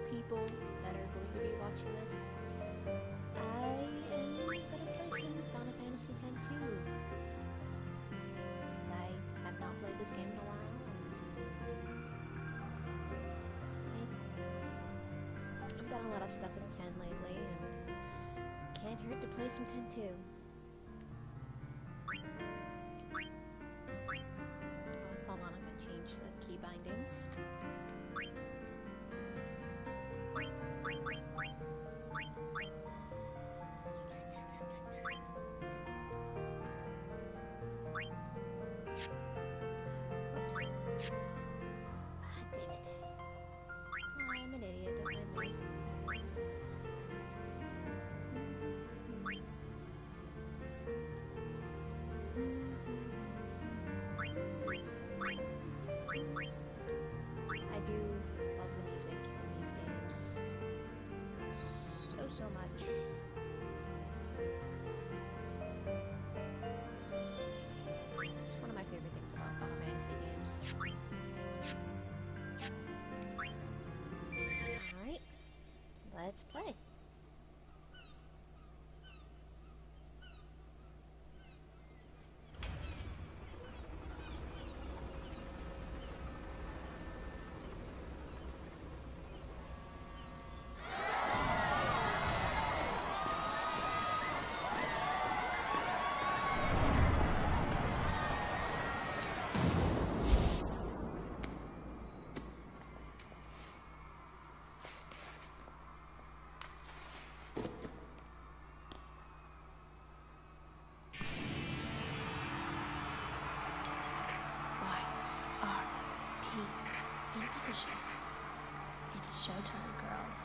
few people that are going to be watching this, I am gonna play some Final Fantasy X-2, because I have not played this game in a while, and I've done a lot of stuff with 10 lately, and can't hurt to play some 10-2. Hold on, I'm gonna change the key bindings. Let's play. It's showtime, girls.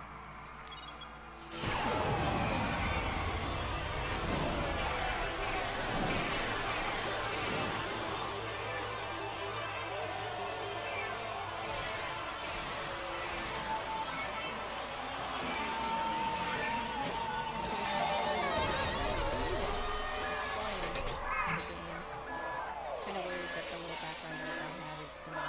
Long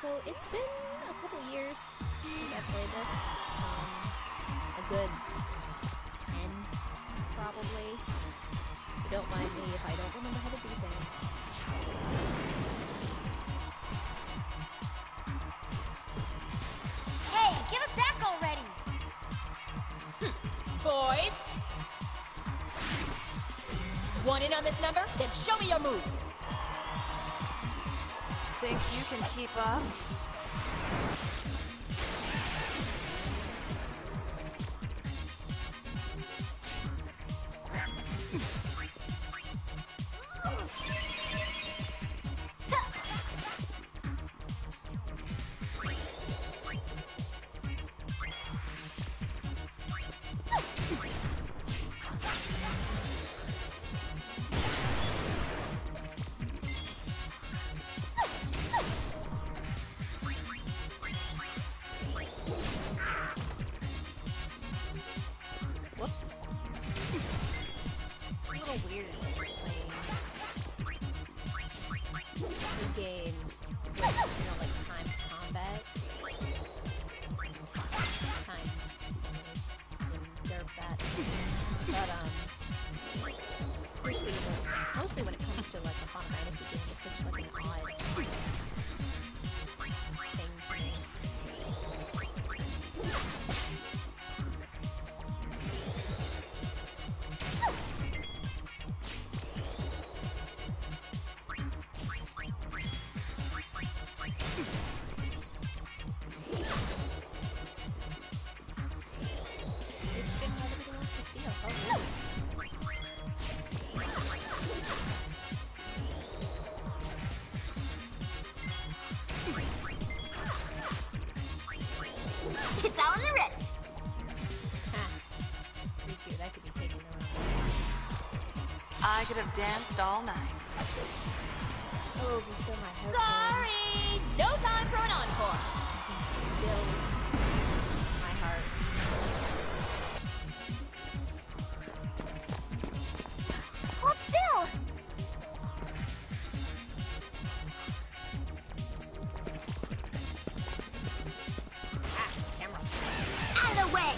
So it's been a couple years since I played this, a good 10 probably, so don't mind me if I don't remember how to do things. Hey, give it back already! Boys! Want in on this number? Then show me your moves! Think you can keep up? I could have danced all night. Oh, we stole my hair. Sorry! Pain. No time for an encore! We still my heart. Hold still! Ah, camera. Out of the way!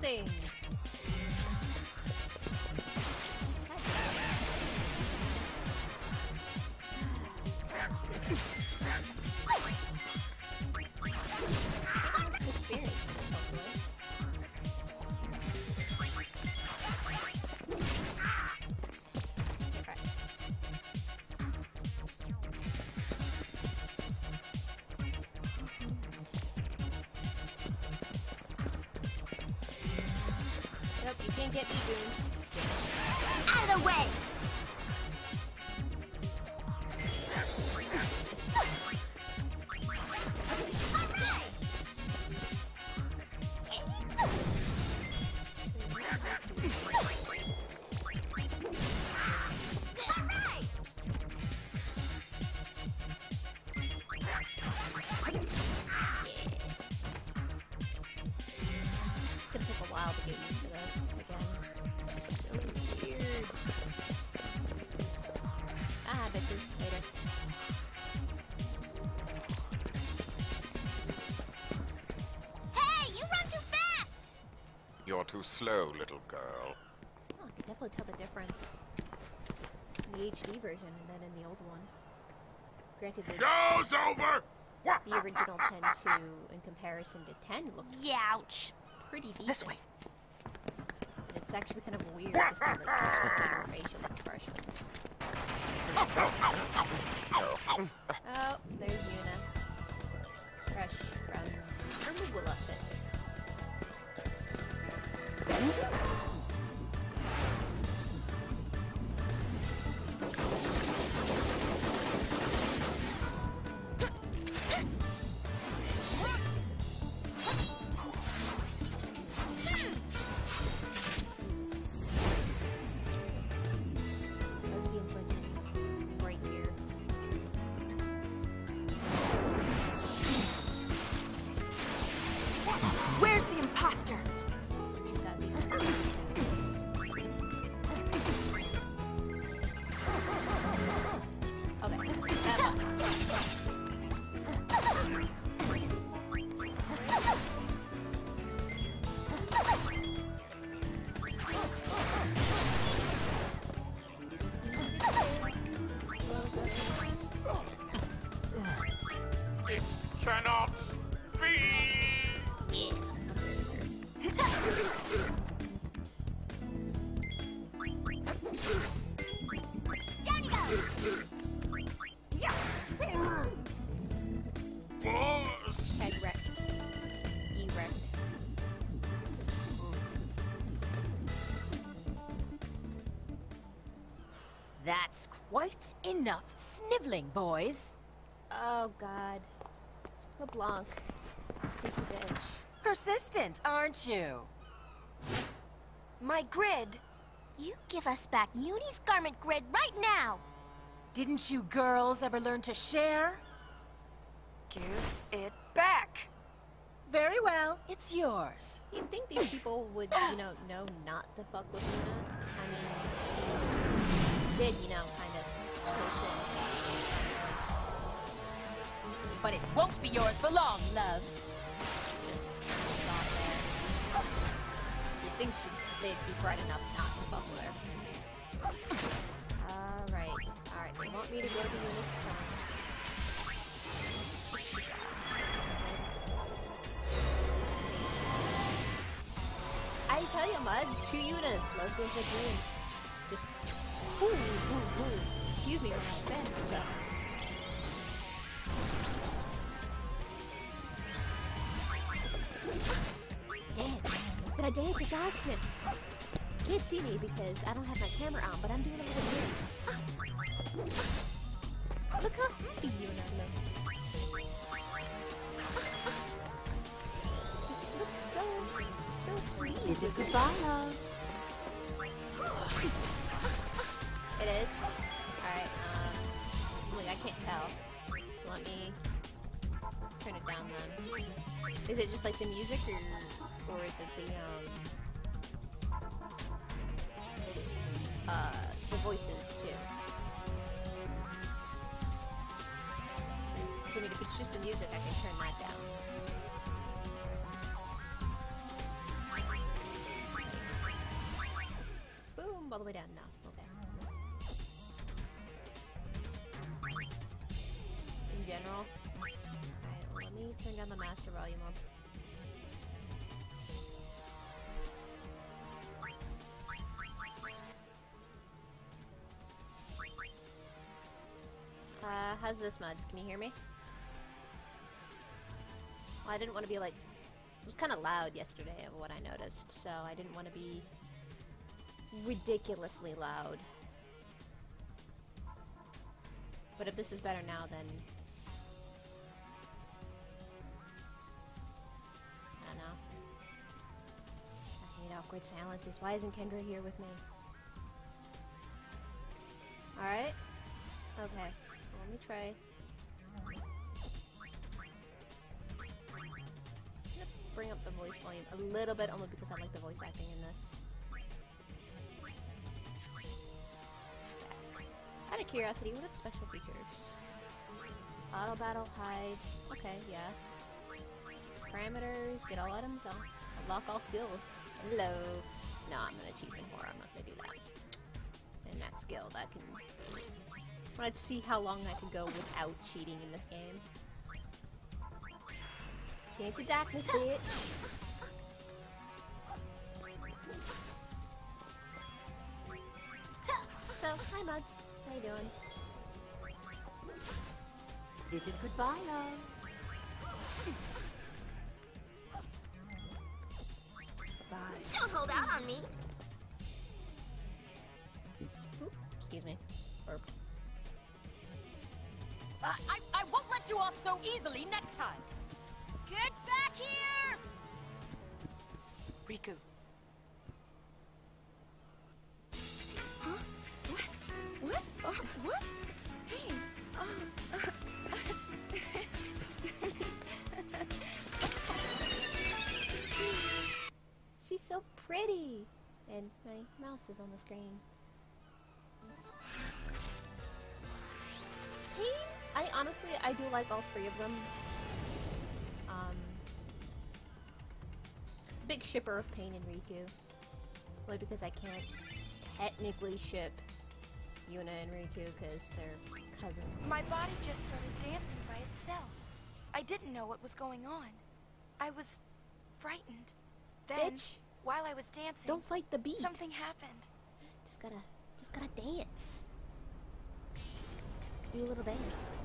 Thing. Let's do this. I think that's an experience for this, hopefully. Okay. Can't get me, goons. Out of the way! You're too slow, little girl. Oh, I could definitely tell the difference. In the HD version and then in the old one. Granted, show's over! The original 10.2 in comparison to 10 looks pretty decent. This way. And it's actually kind of weird to see like such different facial expressions. Oh, there's Yuna. Fresh from her Moogle outfit. That's quite enough sniveling, boys. Oh, God. LeBlanc. Creepy bitch. Persistent, aren't you? My grid. You give us back Uni's garment grid right now. Didn't you girls ever learn to share? Give it back. Very well. It's yours. You'd think these people would, you know not to fuck with Yuna. I mean, she... did, you know, kind of person. But it won't be yours for long, loves. Just not there. You'd think they'd be bright enough not to fuck with her. Alright, they want me to go to the Luna's song. I tell you, Muds, two Yunas, lesbians with green. Just... ooh, ooh, ooh. Excuse me when I offend myself. Dance. But I dance in darkness. Can't see me because I don't have my camera on, but I'm doing it over here. Look how happy Yuna looks. You just look so pleased. This is goodbye, love. It is? Alright, wait, I can't tell. So let me turn it down then. Is it just like the music or is it the voices too? So I mean, if it's just the music, I can turn that down. Boom, all the way down now. General. Alright, well, let me turn down the master volume up. How's this, Muds? Can you hear me? Well, I didn't want to be like... it was kind of loud yesterday of what I noticed, so I didn't want to be ridiculously loud. But if this is better now, then... awkward silences. Why isn't Kendra here with me? Alright. Okay. Let me try. I'm gonna bring up the voice volume a little bit, only because I like the voice acting in this. Out of curiosity, what are the special features? Auto battle, hide. Okay, yeah. Parameters, get all items on. Unlock all skills. Hello. No, I'm gonna cheat in horror. I'm not gonna do that. And that skill, that can. I wanted to see how long I could go without cheating in this game. Get into darkness, bitch. So, hi, Muds. How you doing? This is goodbye, love. Bye. Don't hold out on me. Oop, excuse me. Burp. I won't let you off so easily next time. Get back here! Rikku. Huh? What? What? What? Hey. She's so pretty. And my mouse is on the screen. Hey. Honestly, I do like all three of them. Big shipper of Pain and Rikku. Only because I can't technically ship Yuna and Rikku because they're cousins. My body just started dancing by itself. I didn't know what was going on. I was frightened. Then, bitch, while I was dancing, don't fight the beat. Something happened. Just gotta dance. Do a little dance.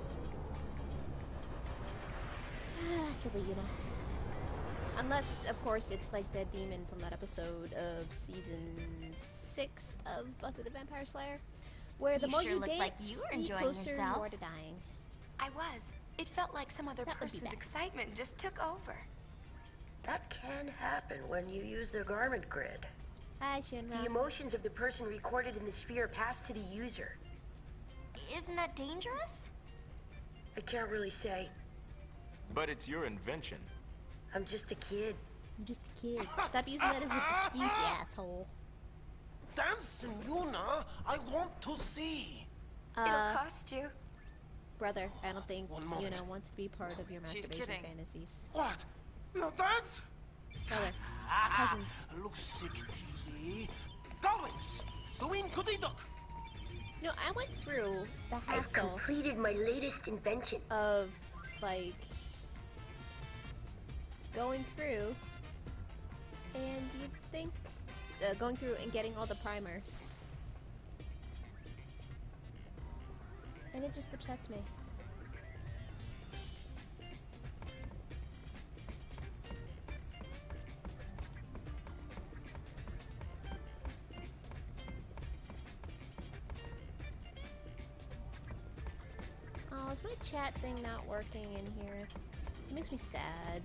Silly Yuna. Unless, of course, it's like the demon from that episode of season 6 of Buffy the Vampire Slayer, where the more you dance, the closer you are to dying. I was. It felt like some other person's excitement just took over. That can happen when you use their garment grid. Hi, Shinra. The emotions of the person recorded in the sphere pass to the user. Isn't that dangerous? I can't really say. But it's your invention. I'm just a kid. I'm just a kid. Stop using that as an excuse, you asshole. Dance, Yuna. I want to see. It'll cost you. Brother, I don't think Yuna wants to be part of your masturbation fantasies. What? No dance? Brother, cousins. Look sick, TV. Gullwings, doing goody duck. You know, I went through the hassle. I've completed my latest invention of like going through, and you'd think going through and getting all the primers, and it just upsets me. Is my chat thing not working in here? It makes me sad.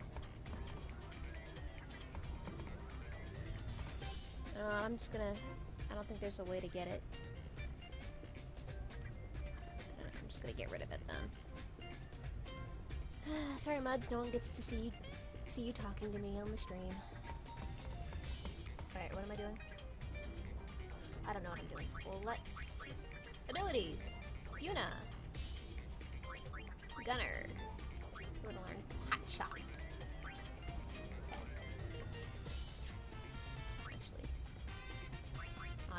I'm just gonna... I don't think there's a way to get it. I'm just gonna get rid of it then. Sorry, Muds, no one gets to see you talking to me on the stream. Alright, what am I doing? I don't know what I'm doing. Well, let's... Abilities! Yuna! Gunner. We're gonna learn Hot Shot. Okay. Actually,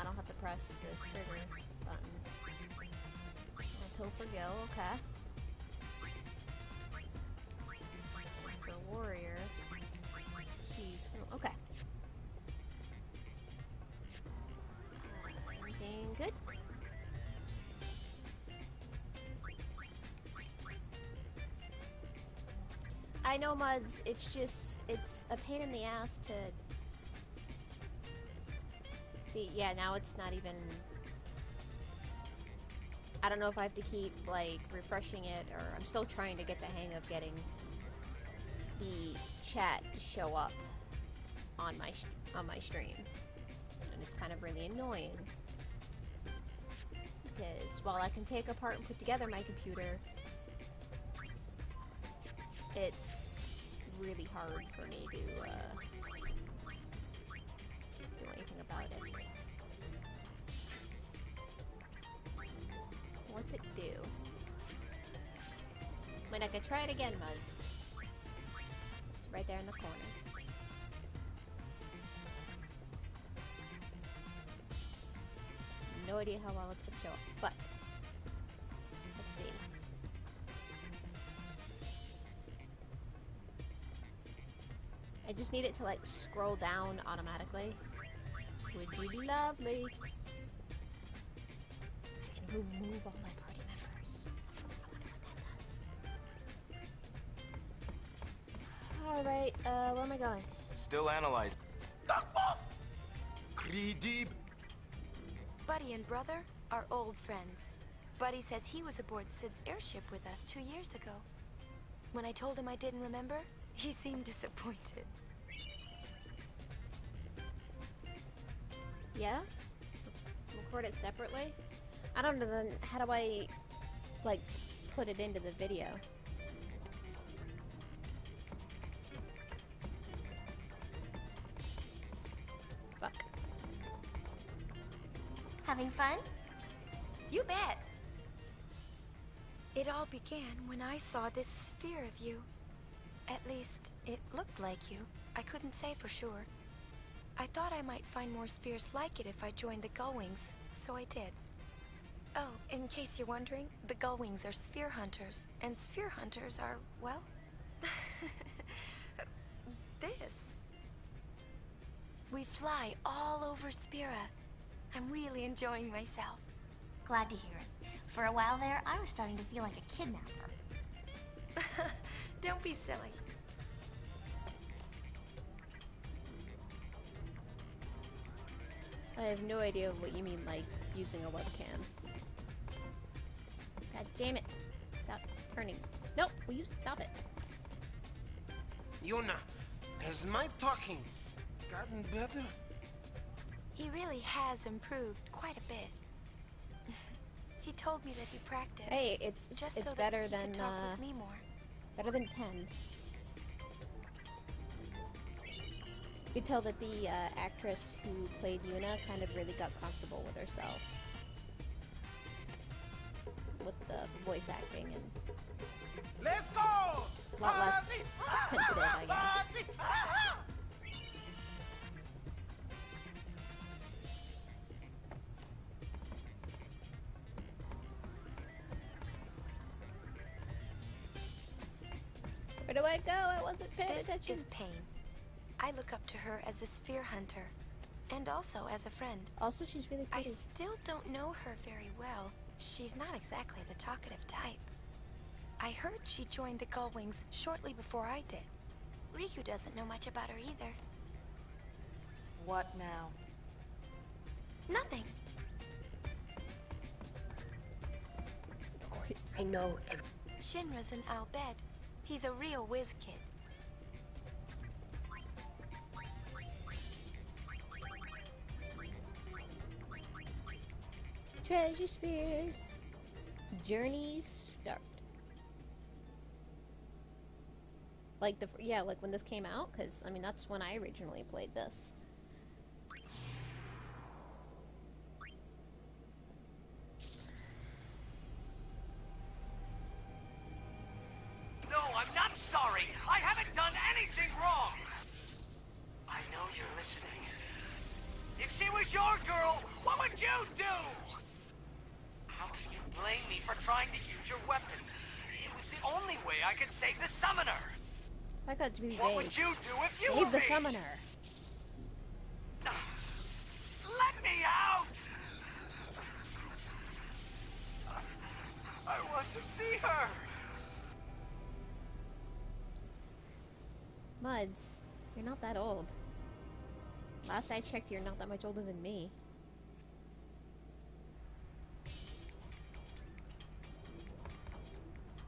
I don't have to press the trigger buttons. Pill for Gil, okay. For Warrior, she's okay. Everything good? I know, Muds, it's just, it's a pain in the ass to... See, yeah, now it's not even... I don't know if I have to keep, like, refreshing it, or I'm still trying to get the hang of getting the chat to show up on my stream. And it's kind of really annoying. Because while I can take apart and put together my computer, it's really hard for me to do anything about it. What's it do? I mean, I could try it again, Muds. It's right there in the corner. no idea how well it's gonna show up, but let's see. I just need it to like scroll down automatically. Would be lovely. I can remove all my party members. I wonder what that does. Alright, where am I going? Still analyzing. Creedib! Buddy and brother are old friends. Buddy says he was aboard Sid's airship with us 2 years ago. When I told him I didn't remember, he seemed disappointed. Yeah? Record it separately? I don't know then, how do I, like, put it into the video? Fuck. Having fun? You bet! It all began when I saw this sphere of you. At least, it looked like you. I couldn't say for sure. I thought I might find more spheres like it if I joined the Gullwings, so I did. Oh, in case you're wondering, the Gullwings are sphere hunters, and sphere hunters are, well... this. We fly all over Spira. I'm really enjoying myself. Glad to hear it. For a while there, I was starting to feel like a kidnapper. Don't be silly. I have no idea what you mean, like, using a webcam. God damn it. Stop turning. Nope, will you stop it? Yuna, has my talking gotten better? He really has improved quite a bit. He told me that he practiced. Hey, it's better than, better than 10. You could tell that the actress who played Yuna kind of really got comfortable with herself. With the voice acting and... Let's go! A lot less tentative, I guess. Where do I go? I wasn't paying attention. This is pain. I look up to her as a sphere hunter, and also as a friend. Also, she's really pretty. I still don't know her very well. She's not exactly the talkative type. I heard she joined the Gullwings shortly before I did. Rikku doesn't know much about her either. What now? Nothing. I know. Shinra's an Albed. He's a real whiz kid. Treasure spheres. Journeys start. Like the like when this came out, because I mean that's when I originally played this. No, I'm not sorry. I haven't done anything wrong. I know you're listening. If she was your girl, what would you do? Blame me for trying to use your weapon. It was the only way I could save the summoner. I got to be vague. What would you do if you were me? Save the summoner. Let me out! I want to see her. Muds, you're not that old. Last I checked, you're not that much older than me.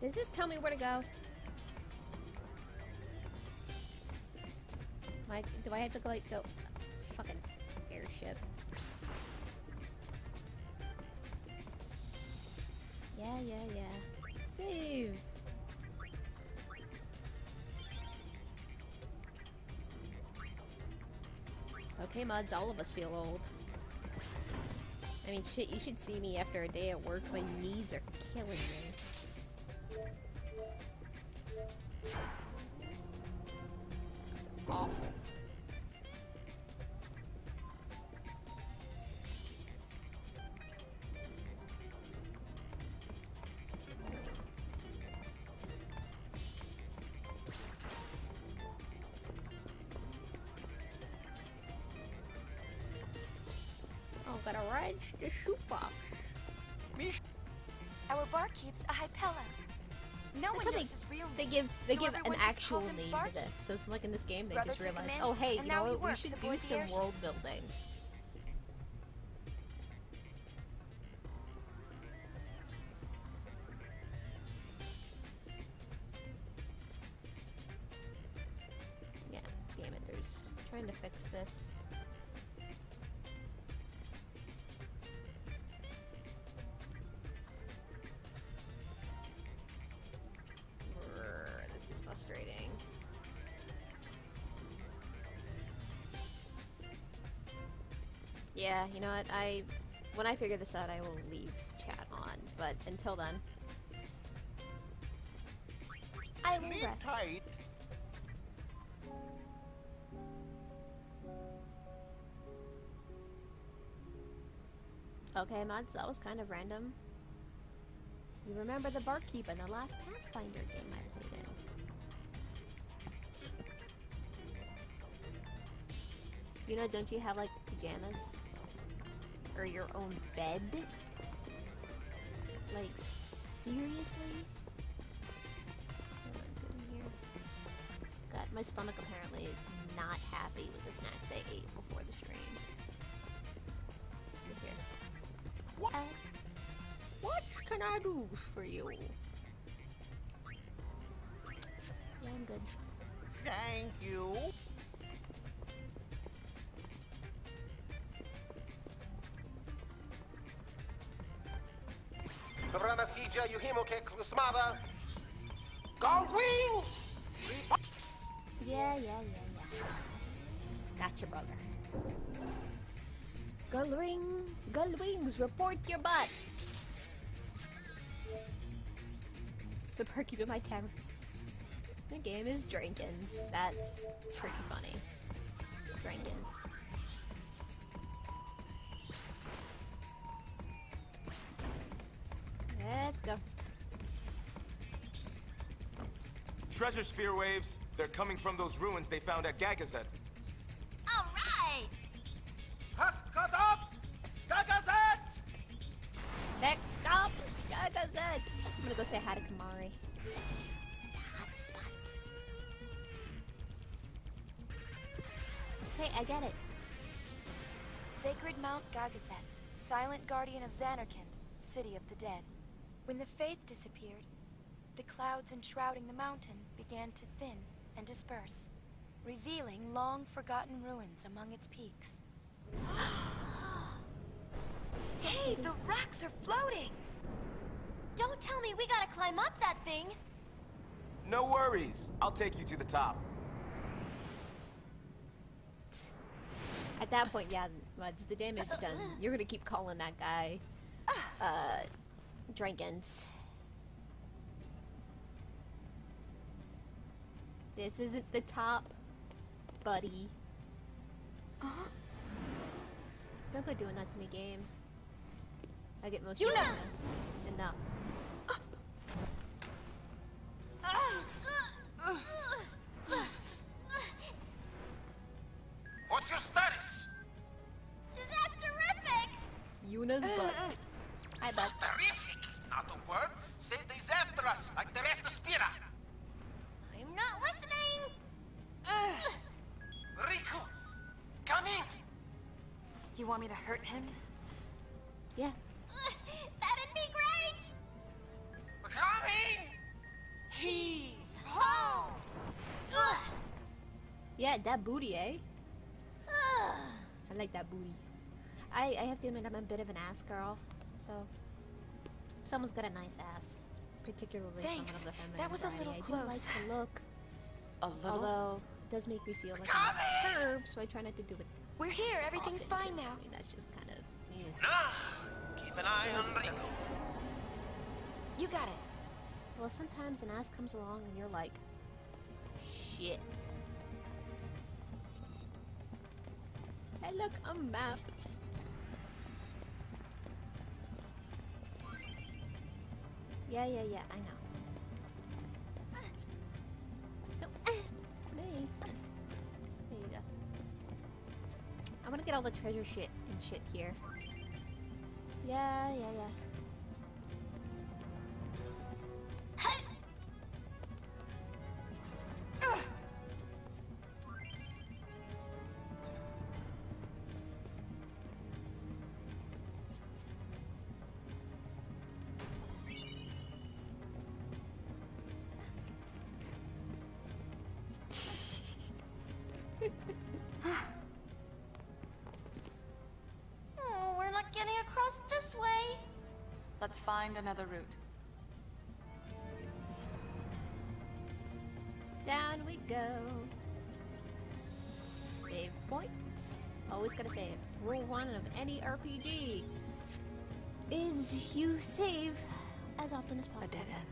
Does this tell me where to go? Do I have to like go fucking airship? Yeah. Save. Okay, Muds, all of us feel old. I mean, shit, you should see me after a day at work. My knees are killing me. It's awful. gotta rinse the soup off. Our bar keeps a hypella. No one uses real names. They give an actual name to this. So it's like in this game, they just realized, oh hey, you know what? We should do some world building. Yeah, damn it. There's trying to fix this. Yeah, you know what, when I figure this out, I will leave chat on, but until then, I will rest. Tight. Okay, mods, that was kind of random. You remember the barkeep in the last Pathfinder game I played in. You know, don't you have, like, pajamas? Or your own bed? Like, seriously? God, my stomach apparently is not happy with the snacks I ate before the stream. Here. What can I do for you? Yeah, I'm good. Thank you. Gullwings! Yeah. Gotcha, brother. Gullwings, report your butts! The barkeep in my tavern. The game is Drankins. That's pretty funny. Drankins. Let's go. Treasure sphere waves. They're coming from those ruins they found at Gagazet. All right. Cut up, Gagazet. Next up, Gagazet. I'm gonna go say hi to Kamari. It's a hot spot. Hey, I get it. Sacred Mount Gagazet, silent guardian of Zanarkand, city of the dead. When the faith disappeared, the clouds enshrouding the mountain began to thin and disperse, revealing long-forgotten ruins among its peaks. Hey, the rocks are floating! Don't tell me we gotta climb up that thing! No worries. I'll take you to the top. At that point, yeah, Muds, the damage done. You're gonna keep calling that guy, Drankins. This isn't the top, buddy. Don't go doing that to me, game. I get motion sickness. Enough. What's your status? Disasterific! Yuna's butt. Disasterific is not a word. Say disastrous, like the rest of Spira. I'm not listening. Rikku, come in. You want me to hurt him? Yeah. That'd be great. Come in. Heave ho. Yeah, that booty, eh? I like that booty. I have to admit I'm a bit of an ass girl. So, someone's got a nice ass, particularly someone of the feminine variety. That was a little close. I do like the look, although it does make me feel like a curve, so I try not to do it. We're here. Everything's fine now. I mean, that's just kind of. Keep an eye on Rikku. You got it. Well, sometimes an ass comes along and you're like, shit. Hey, look, a map. Yeah, I know. Me. There you go. I'm gonna get all the treasure shit and shit here. Yeah. Let's find another route. Down we go. Save points. Always gotta save. Rule 1 of any RPG is you save as often as possible. A dead end.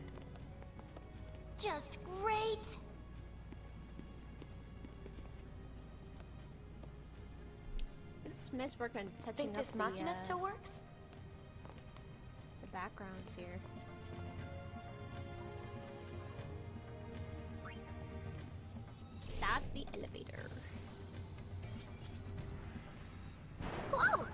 Just great. It's nice work on touching up the, think this machina still works? Backgrounds here. Stop the elevator. Whoa!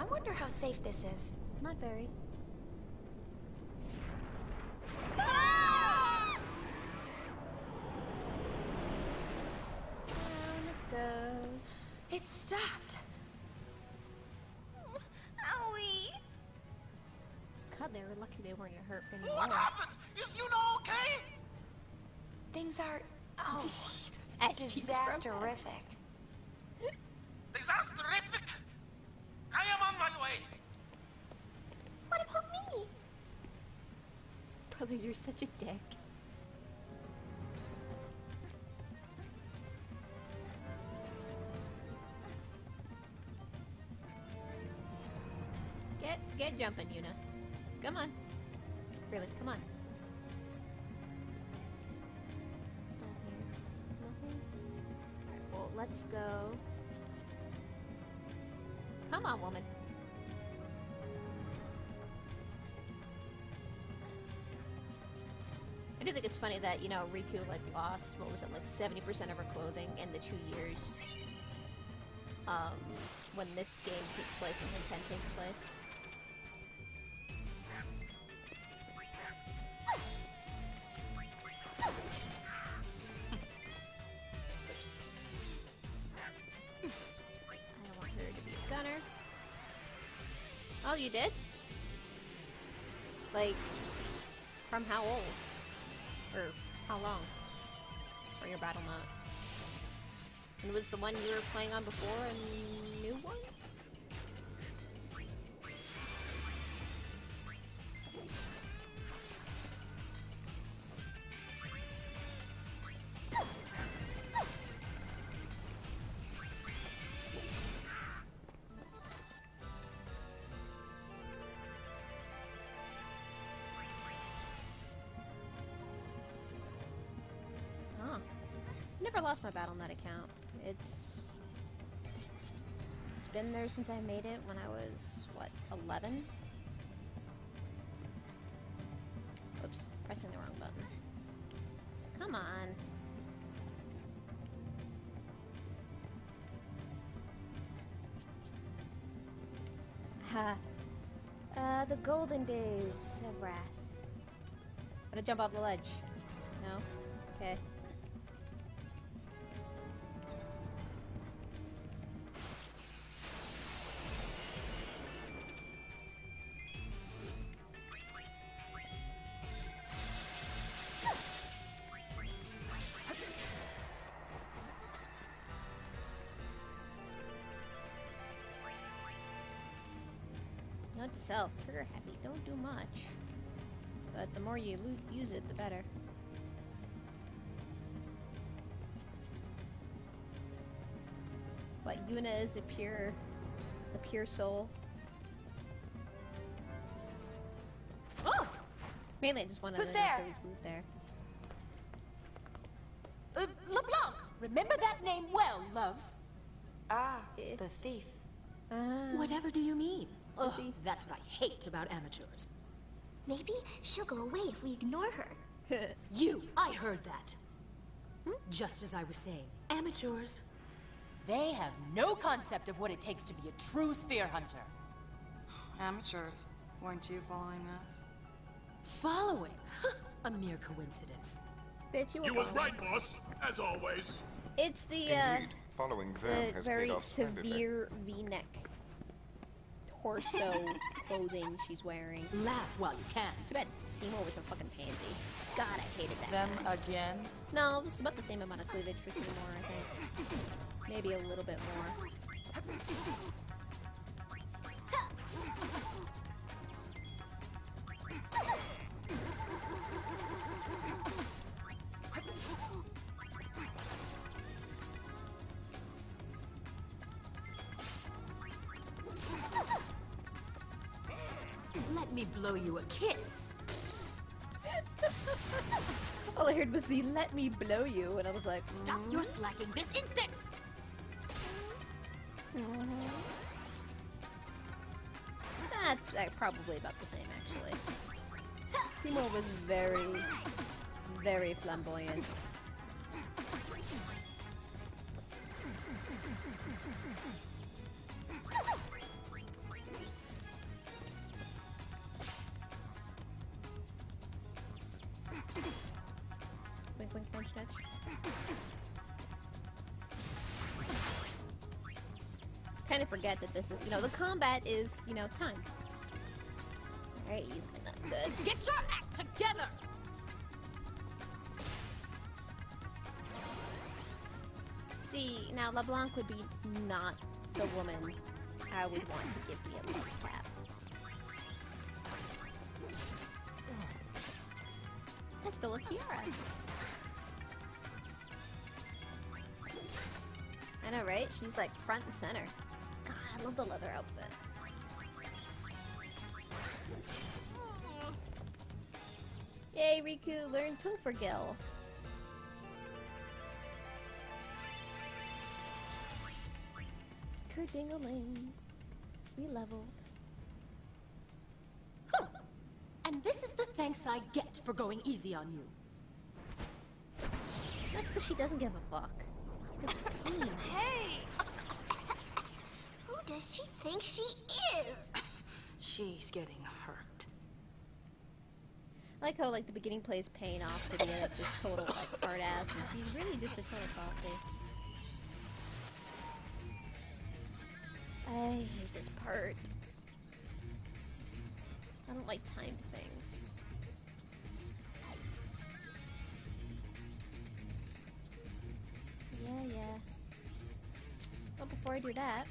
I wonder how safe this is. Not very. Down it goes. It stopped. They were lucky they weren't hurt anymore. What happened? Is Yuna okay? Things are disasterific. Disasterific? I am on my way. What about me? Brother, you're such a dick. Get jumping, Yuna. Come on. Really, come on. It's down here. Nothing? Alright, well, let's go. Come on, woman. I do think it's funny that, you know, Rikku, like, lost, what was it, like, 70% of her clothing in the 2 years, when this game takes place and when 10 takes place. Oh, you did? Like, from how old? Or how long? Or your battle map? And was the one you were playing on before a new one? Never lost my Battle.net account. It's been there since I made it when I was, what, 11? Oops, pressing the wrong button. Come on. Ha. The golden days of wrath. I'm gonna jump off the ledge. No? Okay. Note to self, trigger happy, don't do much. But the more you use it, the better. But Yuna is a pure soul. Oh! Mainly I just wanted to know if there was loot there. LeBlanc! Remember that name well, loves. Ah, the thief. Whatever do you mean? Ugh, that's what I hate about amateurs. Maybe she'll go away if we ignore her. I heard that. Hmm? Just as I was saying, amateurs They have no concept of what it takes to be a true spear hunter. Amateurs. Weren't you following us? Following? A mere coincidence. Bitch, you was right, boss. As always. It's the Indeed, following them has very severe V-neck torso clothing she's wearing. Laugh while you can. Too bad Seymour was a fucking pansy. God, I hated that. Them again? No, it was about the same amount of cleavage for Seymour, I think. Maybe a little bit more. Let me blow you a kiss. All I heard was the "let me blow you," and I was like, "Stop your slacking this instant!" That's probably about the same, actually. Seymour was very, very flamboyant. Kind of forget that this is, you know, the combat is, you know, time. Alright, he's not good. Get your act together! See, now LeBlanc would be not the woman I would want to give me a love tap. I stole a tiara. I know, right? She's like front and center. God, I love the leather outfit. Yay, Rikku learned Pilfergill. Kerdingaling. We leveled. Huh. And this is the thanks I get for going easy on you. That's because she doesn't give a fuck. It's clean. Hey! Who does she think she is? She's getting hurt. I like how, like, the beginning plays pain off to the end of this total, like, hard ass, and she's really just a total softie. I hate this part. I don't like timed things. Yeah, yeah. Well, before I do that...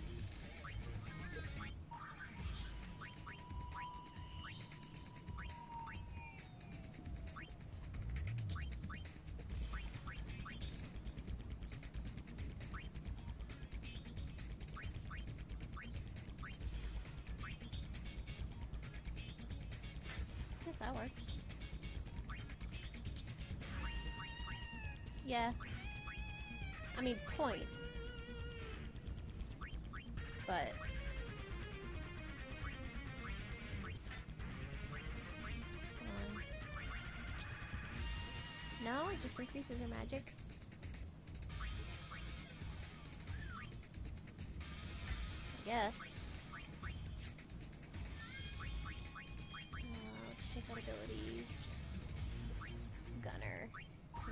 Guess that works. Yeah. I mean, point. But... no, it just increases her magic. Yes. Let's check out abilities. Gunner.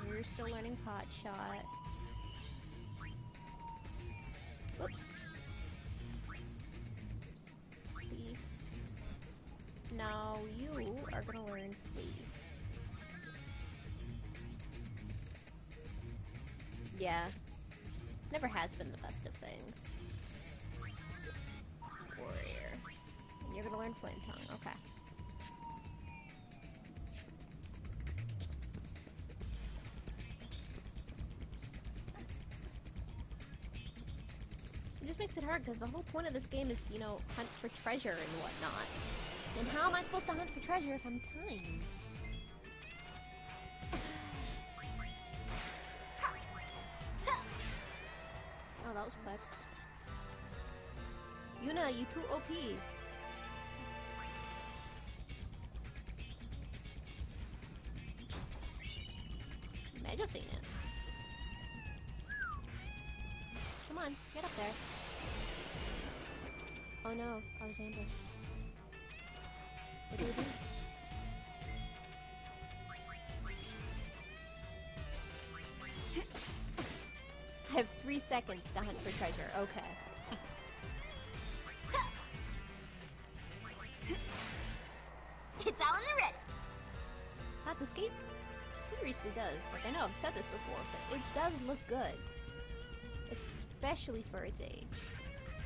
You're still learning pot shot. Whoops. Thief. Now you are gonna learn flee. Yeah. Never has been the best of things. Warrior. And you're gonna learn flame tongue, okay. Makes it hard because the whole point of this game is, you know, hunt for treasure and whatnot. And how am I supposed to hunt for treasure if I'm timed? Oh, that was quick. Yuna, you too OP. Mega Phoenix. Come on, get up there. Oh no, I was ambushed. What do we do? I have 3 seconds to hunt for treasure. Okay. It's all in the wrist. God, this game seriously does. Like, I know I've said this before, but it does look good. Especially for its age.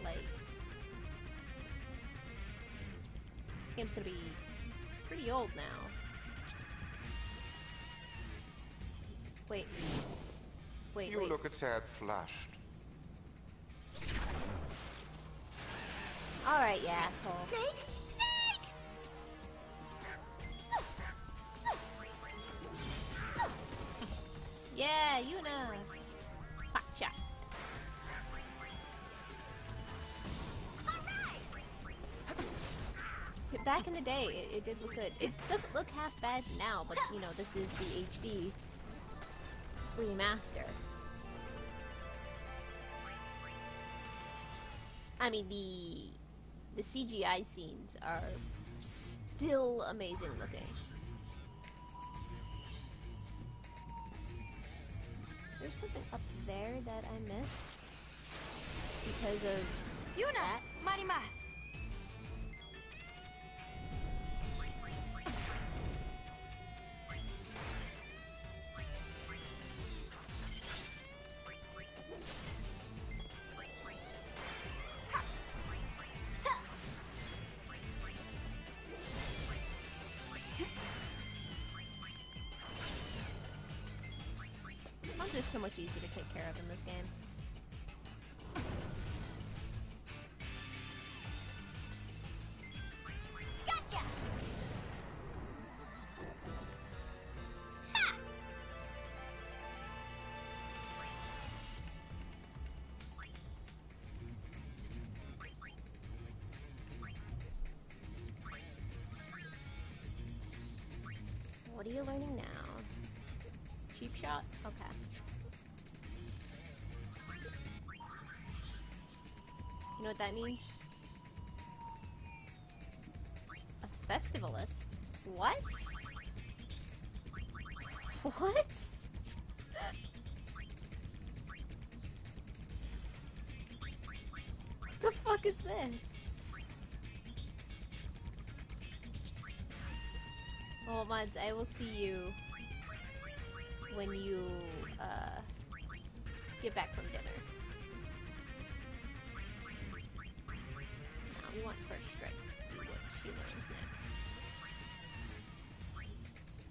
Like, this game's gonna be pretty old now. Wait. You look a tad flushed. Alright, you asshole. Snake? Snake! Yeah, Yuna! Hot shot. Alright! Back in the day, it did look good. It doesn't look half bad now, but you know, this is the HD remaster. I mean, the CGI scenes are still amazing looking. There's something up there that I missed because of Yuna Marimas. It's so much easier to take care of in this game. Gotcha! Ha! What are you learning now? Cheap shot? Okay. You know what that means? A festivalist? What? What? What the fuck is this? Oh, Muds, I will see you when you, get back from dinner. We want first strike to be what she learns next.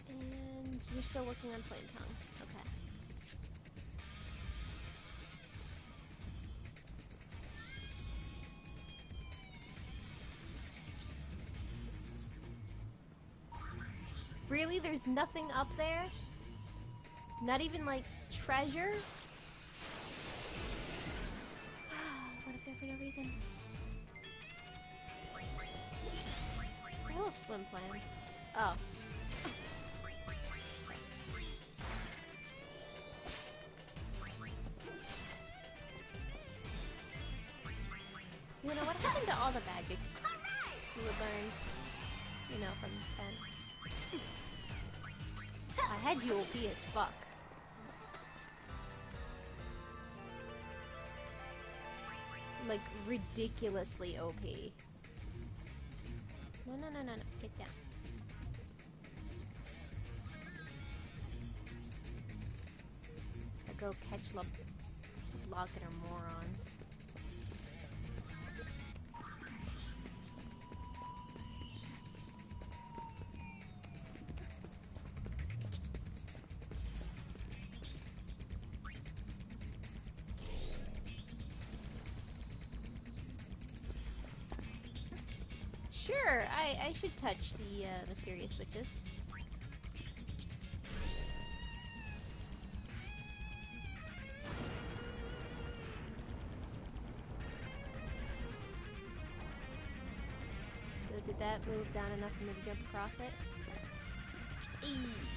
And you're still working on Flame Tongue. Okay. Really? There's nothing up there? Not even, like, treasure? Went up there for no reason. What was Flim Flam? Oh. You know, what happened to all the magic you would learn, you know, from then? I had you OP as fuck. Like, ridiculously OP. No, get down. I go catch LeBlanc and her morons. Sure, I should touch the mysterious switches. So did that move down enough for me to jump across it? Eee.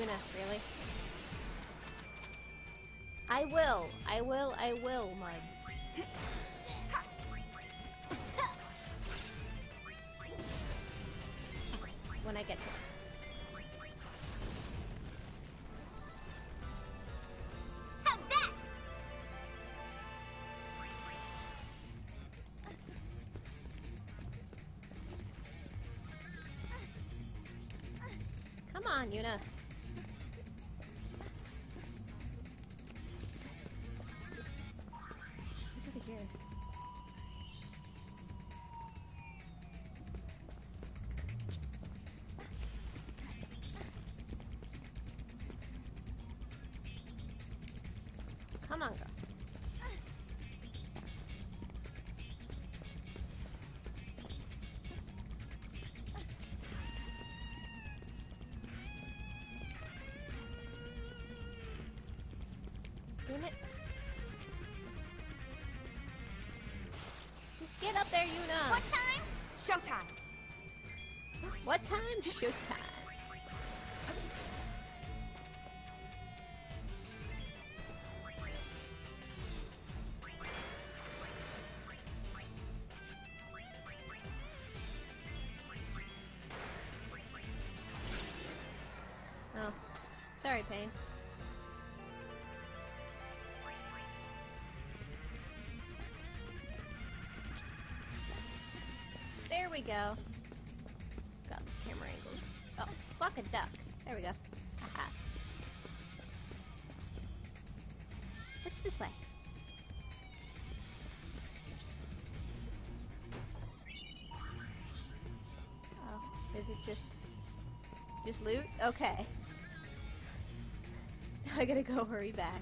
Yuna, really? I will, Muds. When I get to it. Come on, Yuna. What's over here? Come on, girl. Get up there, Yuna! What time? Showtime! What time? Showtime! Oh. Sorry, Pain. We go. God, this camera angle's. Oh, fuck a duck. There we go. Haha. What's this way? Oh, is it just loot? Okay. Now I gotta go hurry back.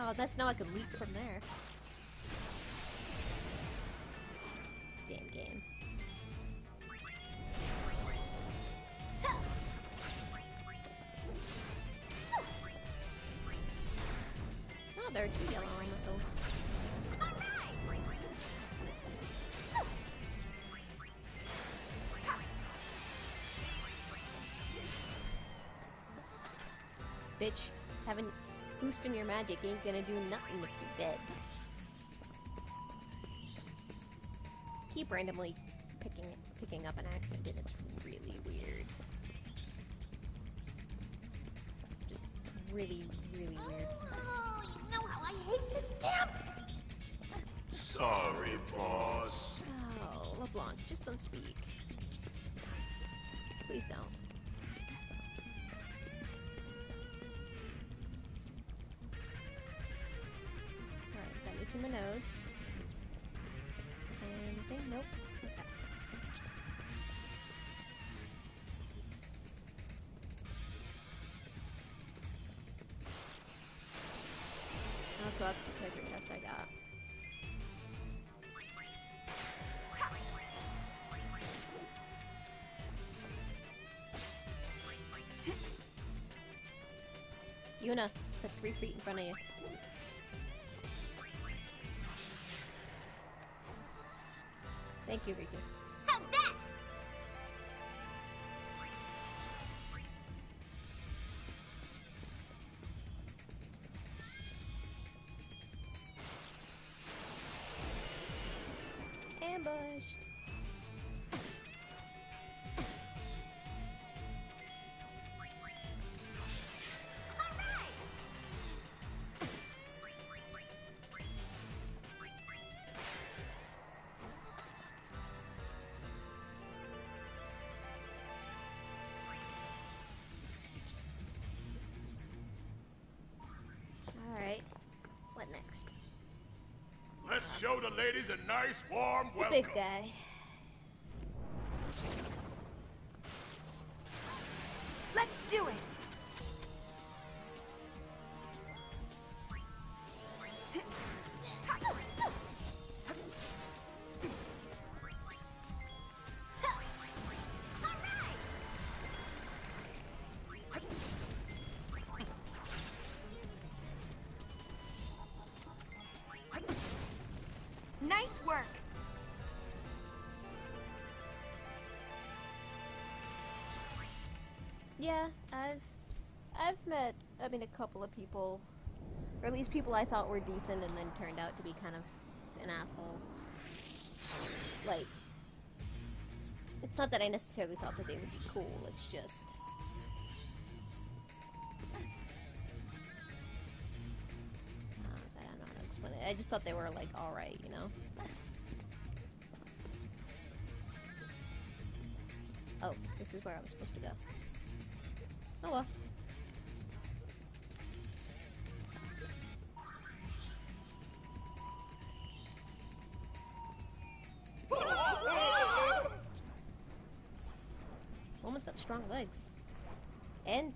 Oh, that's now I can leap from there. Damn game. Oh, there are two yellow elementals. Bitch, haven't. Boosting your magic ain't gonna do nothing if you're dead. Keep randomly picking up an accent, and it's really weird. Just really weird. Oh, you know how I hate the damn. Sorry, boss. Oh, LeBlanc, just don't speak. Please don't. To my nose. And I think, nope. Okay. Oh, so that's the treasure chest I got. Yuna, it's like 3 feet in front of you. Thank you, Rikku. How's that? Ambushed. Next. Let's show the ladies a nice warm welcome. Big guy. Let's do it. Nice work. Yeah, I've met, I mean, a couple of people, or at least people I thought were decent and then turned out to be kind of an asshole. Like, it's not that I necessarily thought that they would be cool, it's just... I don't know how to explain it. I just thought they were, like, alright, you know? Oh, this is where I was supposed to go. Oh well. Woman's got strong legs. And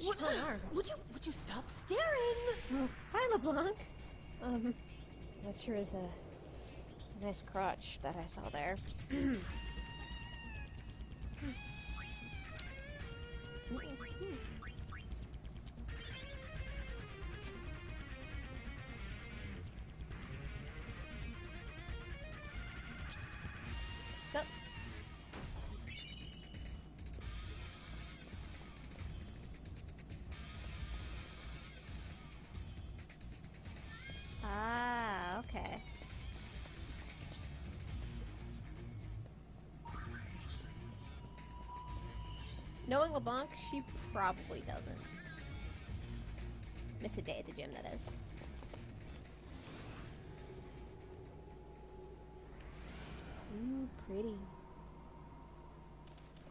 she's got arms. Would you stop staring? Oh, hi, LeBlanc. That sure is a nice crotch that I saw there. Ah, okay. Knowing LeBlanc, she probably doesn't. Miss a day at the gym, that is. Ooh, pretty.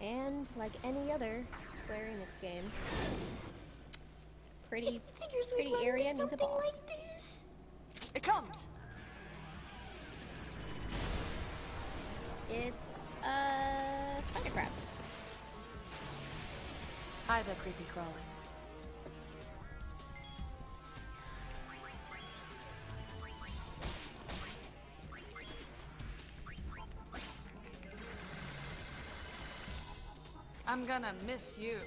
And, like any other Square Enix game, pretty area means a boss. Like this. It comes! It's, spider crab. Hi there, creepy crawly. I'm gonna miss you.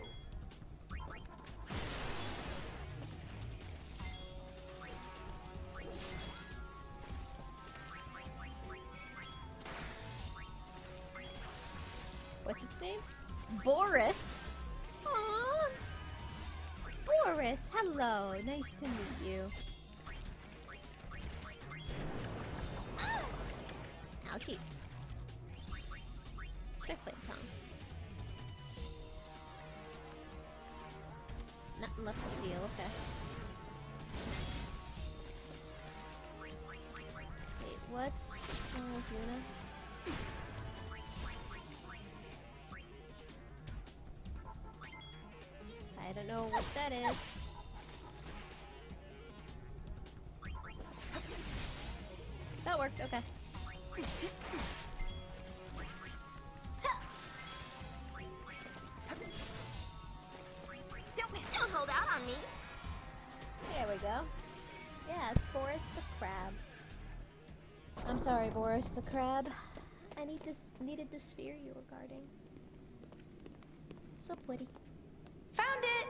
What's its name? Boris? Aww! Boris, hello! Nice to meet you. Ouchies. Should I flip tongue? Nothing left to steal, okay. Wait, what's wrong with Yuna? I don't know what that is. That worked, okay. Don't hold out on me. There we go. Yeah, it's Boris the crab. I'm sorry, Boris the crab. I needed the sphere you were guarding. So pretty. Found it!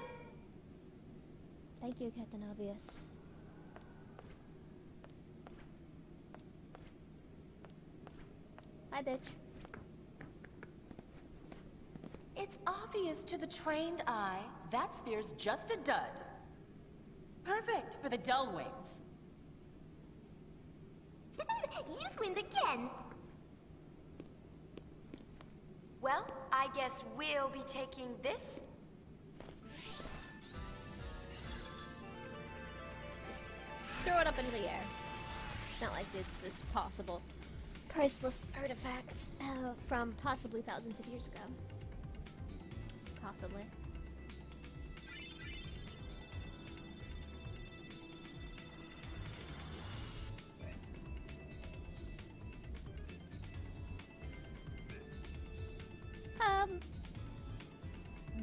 Thank you, Captain Obvious. Hi, bitch. It's obvious to the trained eye that sphere's just a dud. Perfect for the Gullwings. Youth wins again! Well, I guess we'll be taking this. Throw it up into the air. It's not like it's this possible priceless artifact from possibly thousands of years ago. Possibly.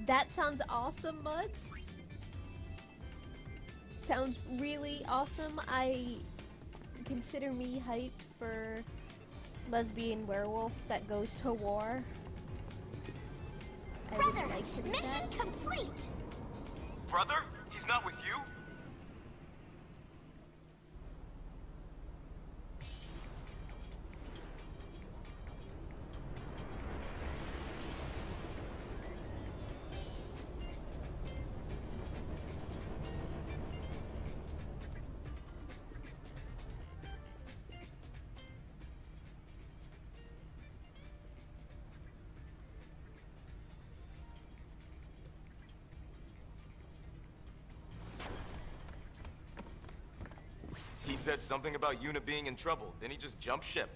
That sounds awesome, Muds. Sounds really awesome. I consider me hyped for lesbian werewolf that goes to war. I Brother, would like to do mission that. Complete. Brother, he's not with you. He said something about Yuna being in trouble, then he just jumped ship.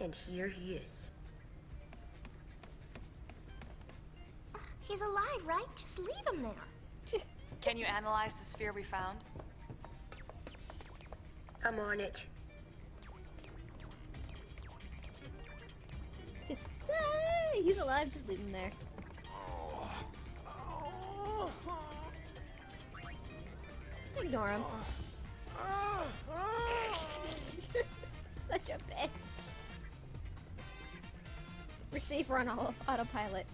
And here he is. He's alive, right? Just leave him there. Can you analyze the sphere we found? I'm on it. Just, he's alive, just leave him there. Ignore him. Such a bitch. We're safer on autopilot.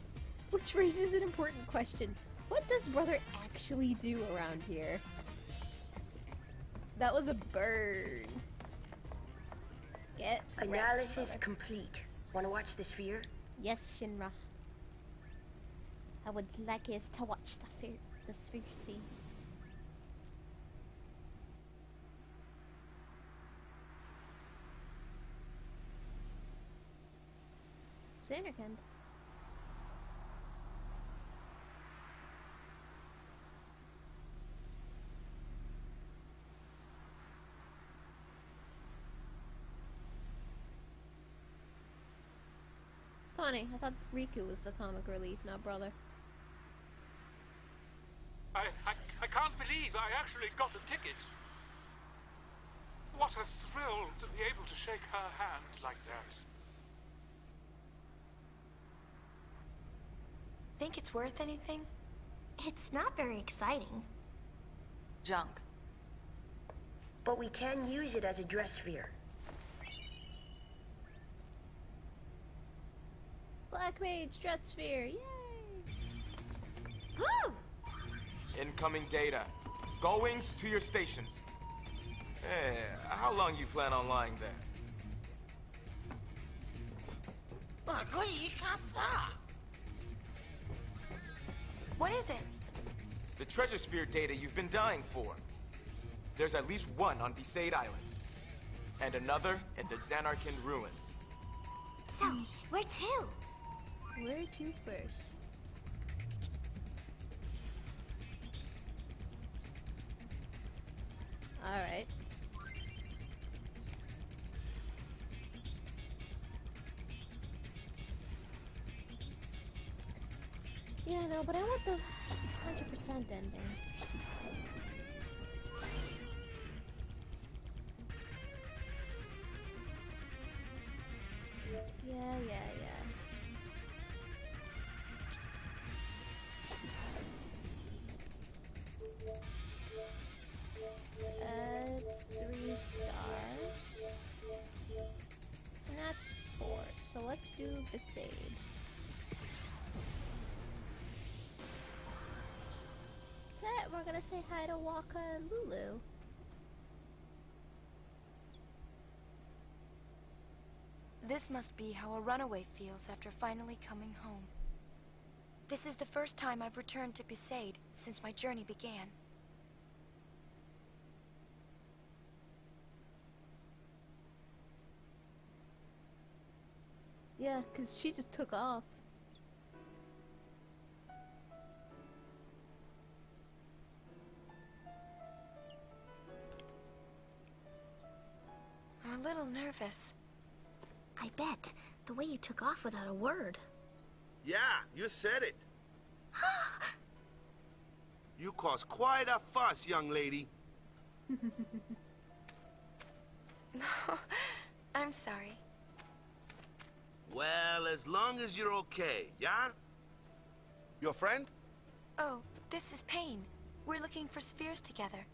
Which raises an important question. What does brother actually do around here? That was a bird. Get analysis complete. Want to watch the sphere? Yes, Shinra. I would like us to watch the spheres. Zanarkand. Funny, I thought Rikku was the comic relief, not brother. I can't believe I actually got a ticket. What a thrill to be able to shake her hand like that. Think it's worth anything? It's not very exciting. Junk. But we can use it as a dress sphere. Black Mage dress sphere, yay! Woo! Incoming data. Gullwings to your stations. Hey, how long you plan on lying there? What is it? The treasure sphere data you've been dying for. There's at least one on Besaid Island. And another in the Zanarkand Ruins. So, where to? Where to first? Alright. Yeah, no, but I want the 100% ending. Yeah. That's 3 stars. And that's 4. So let's do Besaid. We're gonna say hi to Wakka and Lulu. This must be how a runaway feels after finally coming home. This is the first time I've returned to Besaid since my journey began. Yeah, because she just took off. A little nervous. I bet. The way you took off without a word. Yeah, you said it. You caused quite a fuss, young lady. No, I'm sorry. Well, as long as you're okay, yeah? Your friend? Oh, this is Payne. We're looking for spheres together.